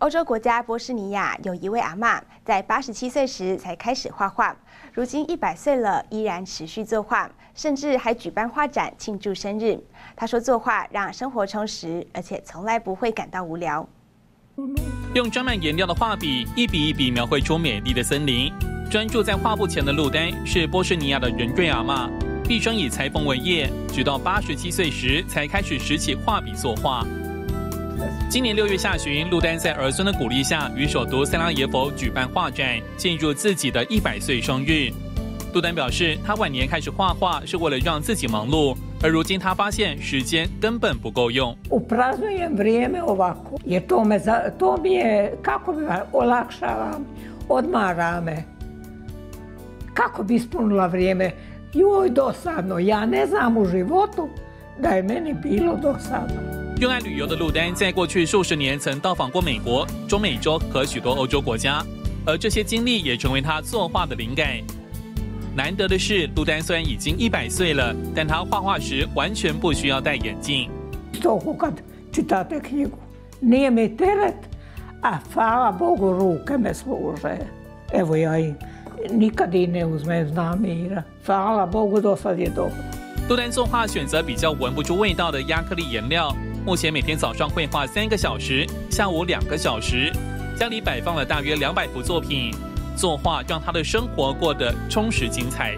欧洲国家波斯尼亚有一位阿嬷，在87岁时才开始画画，如今100岁了，依然持续作画，甚至还举办画展庆祝生日。她说，作画让生活充实，而且从来不会感到无聊。用沾满颜料的画笔，一笔一笔描绘出美丽的森林。专注在画布前的路丹是波斯尼亚的人瑞阿嬷，毕生以裁缝为业，直到87岁时才开始拾起画笔作画。 今年6月下旬，路丹在儿孙的鼓励下，与首都塞拉耶佛举办画展，庆祝自己的100岁生日。路丹表示，他晚年开始画画是为了让自己忙碌，而如今他发现时间根本不够用。热爱旅游的路丹，在过去数十年曾到访过美国、中美洲和许多欧洲国家，而这些经历也成为他作画的灵感。难得的是，路丹虽然已经100岁了，但他画画时完全不需要戴眼镜。路丹作画选择比较闻不出味道的亚克力颜料。 目前每天早上绘画3个小时，下午2个小时，家里摆放了大约200幅作品。作画让他的生活过得充实精彩。